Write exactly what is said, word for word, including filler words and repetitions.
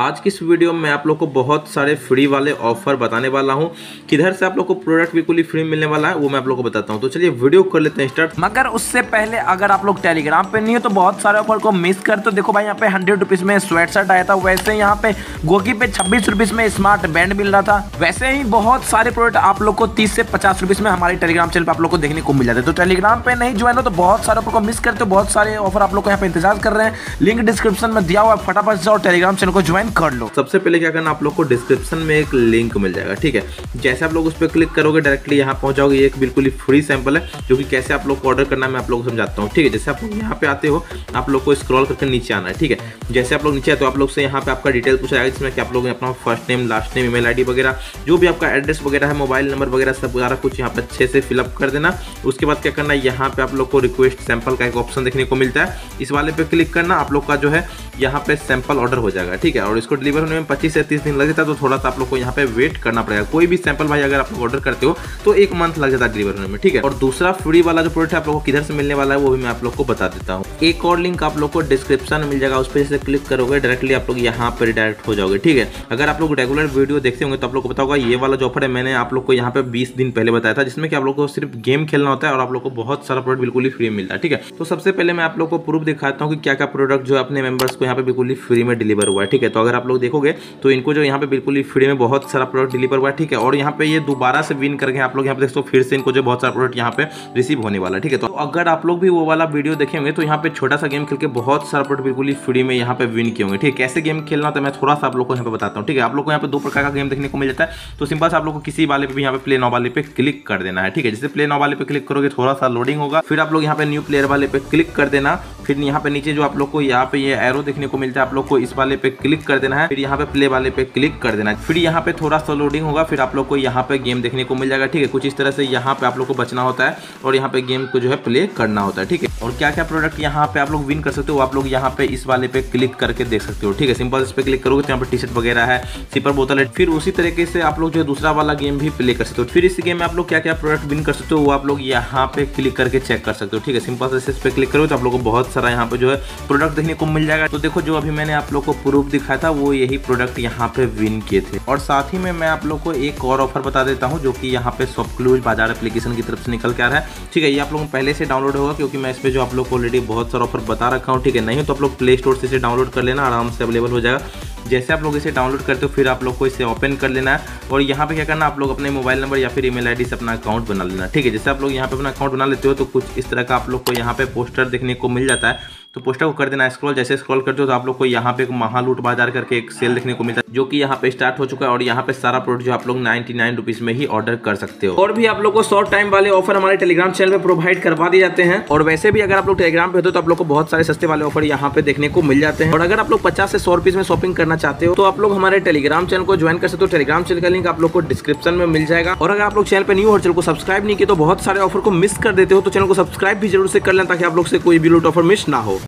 आज की इस वीडियो में आप लोग को बहुत सारे फ्री वाले ऑफर बताने वाला हूँ, किधर से आप लोग को प्रोडक्ट बिल्कुल ही फ्री मिलने वाला है वो मैं आप लोग को बताता हूँ। तो चलिए वीडियो कर लेते हैं स्टार्ट। मगर उससे पहले अगर आप लोग टेलीग्राम पे नहीं हो तो बहुत सारे ऑफर को मिस कर। तो देखो भाई यहाँ पे हंड्रेड रुपीज में स्वेट शर्ट आया था, वैसे यहाँ पे गोगी पे छब्बीस रुपीज में स्मार्ट बैंड मिल रहा था, वैसे ही बहुत सारे प्रोडक्ट आप लोग को तीस से पचास रुपीज में हमारे टेलीग्राम चैनल पर आप लोग को देखने को मिल जाते हैं। तो टेलीग्राम पे नहीं ज्वाइन हो तो बहुत सारे ऑफर को मिस करते हो, बहुत सारे ऑफर आप लोग को यहाँ पे इंतजार कर रहे हैं, लिंक डिस्क्रिप्शन में दिया हुआ, फटाफट जाओ टेलीग्राम चैनल को ज्वाइन कर लो। सबसे पहले क्या करना, आप लोग को डिस्क्रिप्शन में एक लिंक मिल जाएगा, ठीक है। जैसे आप लोग उस पर क्लिक करोगे डायरेक्टली यहाँ पहुंच जाओगे। ये एक बिल्कुल ही फ्री सैंपल है जो कि कैसे आप लोग को ऑर्डर करना मैं आप लोग को समझाता हूँ, ठीक है। जैसे आप लोग यहाँ पे आते हो, आप लोग को स्क्रॉल करके नीचे आना है, ठीक है। जैसे आप लोग नीचे आए तो आप लोग से यहाँ पे आपका डिटेल पूछा जाएगा, जिसमें कि आप लोग अपना first name, last name, email ID वगैरह, जो भी आपका एड्रेस वगैरह है, मोबाइल नंबर वगैरह सब सारा कुछ यहाँ पे अच्छे से फिलअप कर देना। उसके बाद क्या करना है, यहाँ पे आप लोग को रिक्वेस्ट सैंपल का एक ऑप्शन देखने को मिलता है, इस वाले पे क्लिक करना, आप लोग का जो है यहाँ पे सैंपल ऑर्डर हो जाएगा, ठीक है। और इसको डिलीवर होने में पच्चीस से तीस दिन लग जाता है, तो थोड़ा सा आप लोग को यहाँ पे वेट करना पड़ेगा। कोई भी सैंपल भाई अगर आप लोग ऑर्डर करते हो तो एक मंथ लग जाता है डिलीवर होने में, ठीक है। और दूसरा फ्री वाला जो प्रोडक्ट है आप लोग को किधर से मिलने वाला है वो भी मैं आप लोग को बता देता हूँ। एक और लिंक आप लोग को डिस्क्रिप्शन में मिल जाएगा, उस पर जैसे क्लिक करोगे डायरेक्टली आप लोग यहाँ पर रिडायरेक्ट हो जाओगे, ठीक है। अगर आप लोग रेगुलर वीडियो देखते होंगे तो आप लोग को पता होगा ये वाला जो ऑफर है मैंने आप लोग को यहाँ पे बीस दिन पहले बताया था, जिसमें कि आप लोग को सिर्फ गेम खेलना होता है और आप लोग को बहुत सारा प्रोडक्ट बिल्कुल ही फ्री मिलता है, ठीक है। तो सबसे पहले मैं आप लोग को प्रूफ दिखाता हूँ कि क्या क्या प्रोडक्ट जो अपने मेंबर्स को यहाँ पे बिल्कुल ही फ्री में डिलीवर हुआ है, ठीक है। तो अगर आप लोग देखोगे तो इनको जो यहाँ पे बिल्कुल ही फ्री में बहुत सारा प्रोडक्ट डिलीवर हुआ है, ठीक है। और यहाँ पे ये यह दोबारा से विन करके आप लोग यहाँ पे देखो फिर से इनको जो बहुत सारा प्रोडक्ट यहाँ पे रिसीव होने वाला है, ठीक है। तो अगर आप लोग भी वो वाला वीडियो देखेंगे तो यहाँ पे छोटा सा गेम खेल के बहुत सारा प्रोडक्ट बिल्कुल ही फ्री में यहाँ पे विन किए होंगे, ठीक है। कैसे गेम खेलना तो मैं थोड़ा सा आप लोग को यहाँ पे बताता हूँ, ठीक है। आप लोग को यहाँ पे दो प्रकार का गेम देखने को मिल जाता है, तो सिंपल से आप लोग को किसी वाले पे भी यहाँ पे प्ले नाउ वाले पे क्लिक कर देना है, ठीक है। जैसे प्ले नाउ वाले पे क्लिक करोगे थोड़ा सा लोडिंग होगा, फिर आप लोग यहाँ पे न्यू प्लेयर वाले पे क्लिक कर देना, फिर यहाँ पे नीचे जो आप लोग को यहाँ पे ये एरो देखने को मिलता है आप लोग को इस वाले पे क्लिक कर देना है, फिर यहाँ पे प्ले वाले पे क्लिक कर देना है, फिर यहाँ पे थोड़ा सा लोडिंग होगा, फिर आप लोग को यहाँ पे गेम देखने को मिल जाएगा, ठीक है। कुछ इस तरह से यहाँ पे आप लोग को बचना होता है और यहाँ पे गेम को जो है प्ले करना होता है, ठीक है। और क्या क्या प्रोडक्ट यहाँ पे आप लोग विन कर सकते हो आप लोग यहाँ पे इस वाले पे क्लिक करके देख सकते हो, ठीक है। सिंपल इस पे क्लिक करोगे तो यहाँ पे टी शर्ट वगैरह है, सिपर बोतल है, फिर उसी तरीके से आप लोग जो दूसरा वाला गेम भी प्ले कर सकते हो। फिर इस गेम में आप लोग क्या क्या प्रोडक्ट विन कर सकते हो वो आप लोग यहाँ पे क्लिक करके चेक कर सकते हो, ठीक है। सिंपल से इस पे क्लिक करो तो आप लोग को बहुत सारा यहाँ पे जो है प्रोडक्ट देखने को मिल जाएगा। तो देखो जो अभी मैंने आप लोग को प्रूफ दिखाया था वो यही प्रोडक्ट यहाँ पे विन किए थे। और साथ ही में मैं आप लोग को एक और ऑफर बता देता हूँ जो कि यहाँ पे शॉपक्लूज बाजार एप्लीकेशन की तरफ से निकल के आ रहा है, ठीक है। ये आप लोगों को पहले से डाउनलोड होगा क्योंकि मैं इस पे जो आप लोग को ऑलरेडी बहुत सारा ऑफर बता रखा हूँ, ठीक है। नहीं हो तो आप लोग प्ले स्टोर से इसे डाउनलोड कर लेना, आराम से अवेलेबल हो जाएगा। जैसे आप लोग इसे डाउनलोड करते हो फिर आप लोग को इसे ओपन कर लेना है और यहाँ पे क्या करना, आप लोग अपने मोबाइल नंबर या फिर ईमेल आईडी से अपना अकाउंट बना लेना, ठीक है। जैसे आप लोग यहाँ पे अपना अकाउंट बना लेते हो तो कुछ इस तरह का आप लोग को यहाँ पे पोस्टर देखने को मिल जाता है, तो पोस्टर को कर देना स्क्रॉल। जैसे स्क्रॉल करते हो तो आप लोग को यहाँ पे एक महालूट बाजार करके एक सेल देखने को मिलता है जो कि यहाँ पे स्टार्ट हो चुका है और यहाँ पे सारा प्रोडक्ट जो आप लोग नाइनटी नाइन रुपीज में ही ऑर्डर कर सकते हो। और भी आप लोग को शॉर्ट टाइम वाले ऑफर हमारे टेलीग्राम चैनल पे प्रोवाइड करवा दिए जाते हैं, और वैसे भी अगर आप लोग टेलीग्राम पे होते हो तो आप लोग को बहुत सारे सस्ते वाले ऑफर यहाँ पे देखने को मिल जाते हैं। और अगर आप लोग पचास से सौ रुपीज में शॉपिंग करना चाहते हो तो आप लोग हमारे टेलीग्राम चैनल को ज्वाइन कर सकते हो। टेलीग्राम चैनल का लिंक आप लोग को डिस्क्रिप्शन में मिल जाएगा। और अगर आप लोग चैनल पे न्यू हो और चैनल को सब्सक्राइब नहीं किया तो बहुत सारे ऑफर को मिस कर देते हो, तो चैनल को सब्सक्राइब भी जरूर से कर लेना ताकि आप लोग से कोई भी लूट ऑफर मिस ना हो।